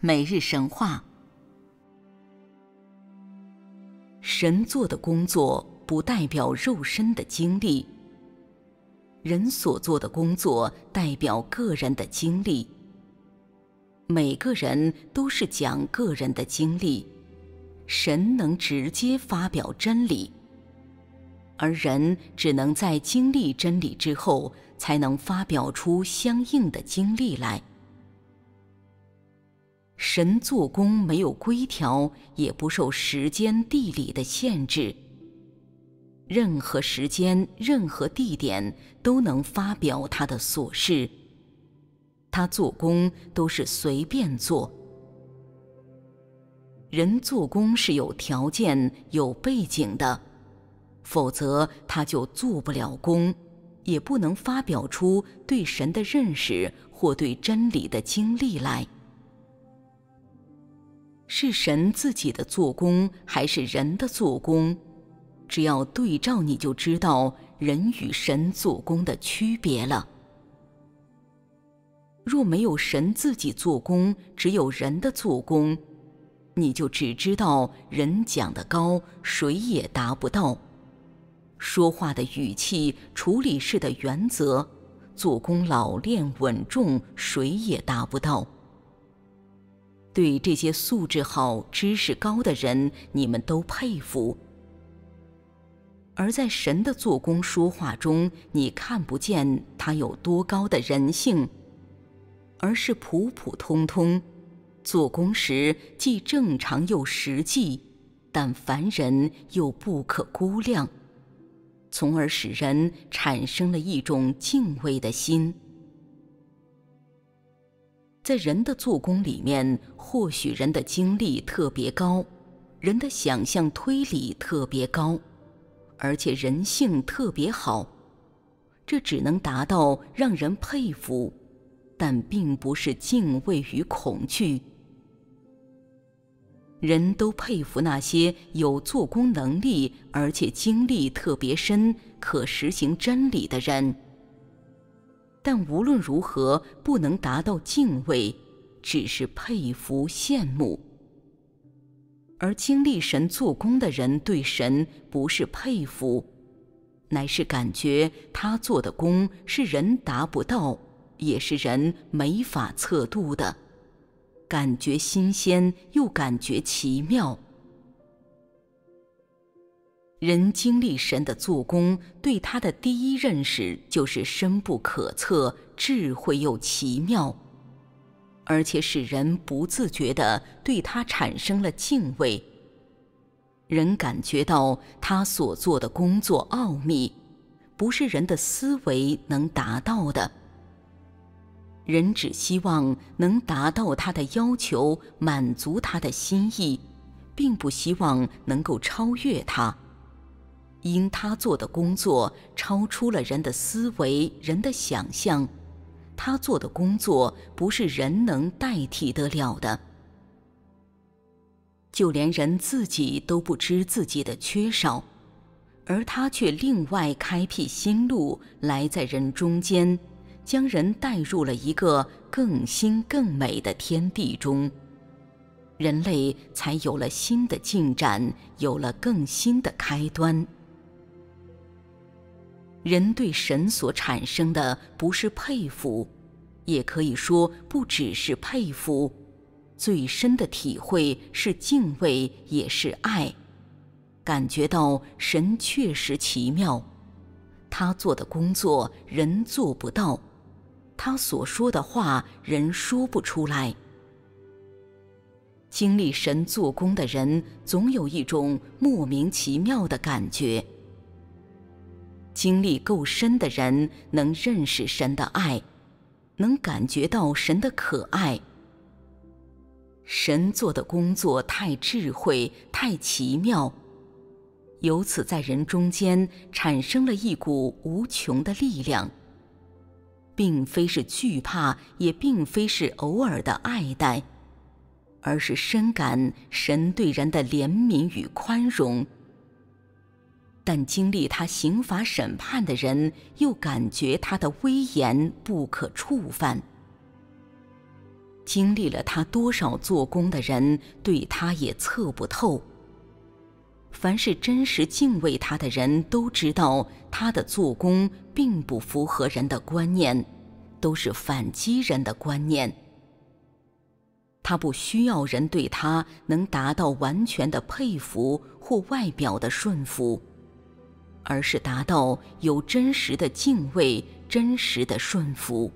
每日神话。神做的工作不代表肉身的经历，人所做的工作代表个人的经历。每个人都是讲个人的经历，神能直接发表真理，而人只能在经历真理之后，才能发表出相应的经历来。神做工没有规条，也不受时间地理的限制，任何时间、任何地点都能发表他的所事。他做工都是随便做。人做工是有条件、有背景的，否则他就做不了工，也不能发表出对神的认识或对真理的经历来。是神自己的做工，还是人的做工？只要对照，你就知道人与神做工的区别了。若没有神自己做工，只有人的做工，你就只知道人讲得高，谁也达不到。说话的语气、处理事的原则，做工老练稳重，谁也达不到。对这些素质好、知识高的人，你们都佩服。而在神的做工说话中，你看不见他有多高的人性，而是普普通通，做工时既正常又实际，但凡人又不可估量，从而使人产生了一种敬畏的心。在人的做工里面，或许人的经历特别高，人的想象推理特别高，而且人性特别好，这只能达到让人佩服，但并不是敬畏与恐惧。人都佩服那些有做工能力，而且经历特别深，可实行真理的人。但无论如何不能达到敬畏，只是佩服羡慕。而经历神做工的人，对神不是佩服，乃是感觉他做的工是人达不到，也是人没法测度的，感觉新鲜又感觉奇妙。人经历神的做工，对他的第一认识就是深不可测、智慧又奇妙，而且使人不自觉地对他产生了敬畏。人感觉到他所做的工作奥秘，不是人的思维能达到的。人只希望能达到他的要求，满足他的心意，并不希望能够超越他。因他做的工作超出了人的思维、人的想象，他做的工作不是人能代替得了的。就连人自己都不知自己的缺少，而他却另外开辟新路来，在人中间，将人带入了一个更新更美的天地中，人类才有了新的进展，有了更新的开端。人对神所产生的不是佩服，也可以说不只是佩服，最深的体会是敬畏，也是爱，感觉到神确实奇妙，他做的工作人做不到，他所说的话人说不出来。经历神做工的人，总有一种莫名其妙的感觉。经历够深的人，能认识神的爱，能感觉到神的可爱。神做的工作太智慧，太奇妙，由此在人中间产生了一股无穷的力量，并非是惧怕，也并非是偶尔的爱戴，而是深感神对人的怜悯与宽容。但经历他刑罚审判的人，又感觉他的威严不可触犯。经历了他多少做工的人，对他也测不透。凡是真实敬畏他的人，都知道他的做工并不符合人的观念，都是反击人的观念。他不需要人对他能达到完全的佩服或外表的顺服，而是达到有真实的敬畏、真实的顺服。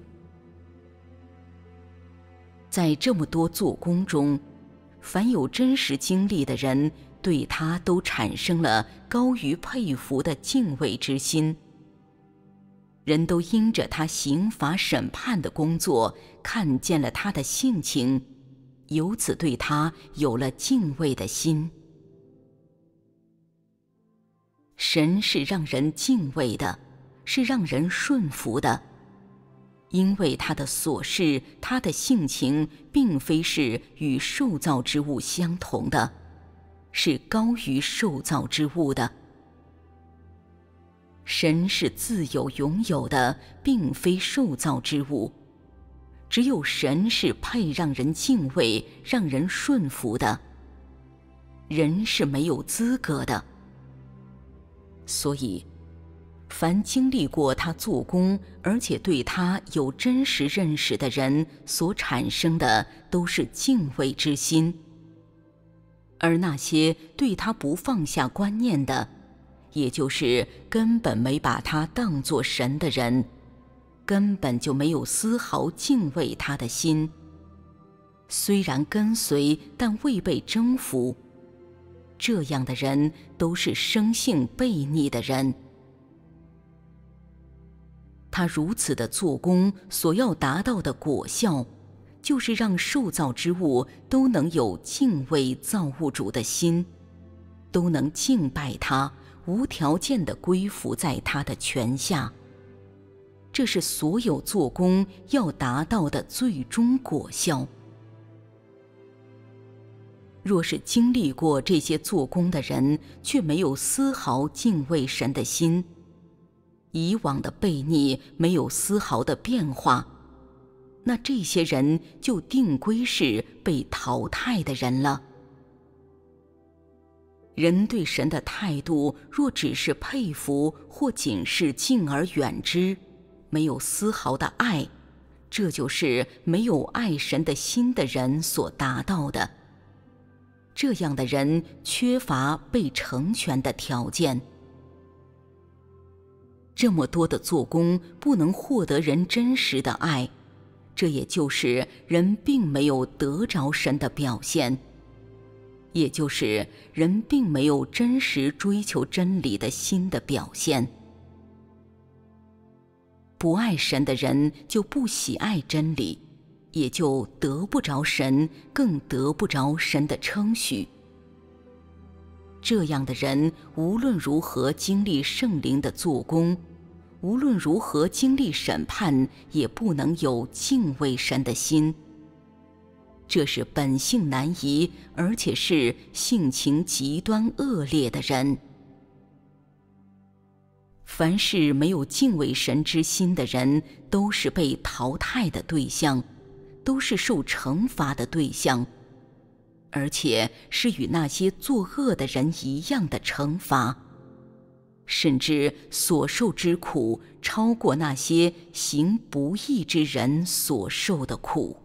在这么多做工中，凡有真实经历的人，对他都产生了高于佩服的敬畏之心。人都因着他刑罚审判的工作，看见了他的性情，由此对他有了敬畏的心。神是让人敬畏的，是让人顺服的，因为他的所事、他的性情，并非是与受造之物相同的，是高于受造之物的。神是自有拥有的，并非受造之物。只有神是配让人敬畏、让人顺服的，人是没有资格的。所以，凡经历过他做工，而且对他有真实认识的人，所产生的都是敬畏之心；而那些对他不放下观念的，也就是根本没把他当作神的人，根本就没有丝毫敬畏他的心。虽然跟随，但未被征服。这样的人都是生性悖逆的人。他如此的做工所要达到的果效，就是让受造之物都能有敬畏造物主的心，都能敬拜他，无条件的归服在他的权下。这是所有做工要达到的最终果效。若是经历过这些做工的人，却没有丝毫敬畏神的心，以往的悖逆没有丝毫的变化，那这些人就定归是被淘汰的人了。人对神的态度若只是佩服或仅是敬而远之，没有丝毫的爱，这就是没有爱神的心的人所达到的。这样的人缺乏被成全的条件。这么多的做工不能获得人真实的爱，这也就是人并没有得着神的表现，也就是人并没有真实追求真理的心的表现。不爱神的人就不喜爱真理，也就得不着神，更得不着神的称许。这样的人无论如何经历圣灵的做工，无论如何经历审判，也不能有敬畏神的心。这是本性难移，而且是性情极端恶劣的人。凡是没有敬畏神之心的人，都是被淘汰的对象，都是受惩罚的对象，而且是与那些作恶的人一样的惩罚，甚至所受之苦超过那些行不义之人所受的苦。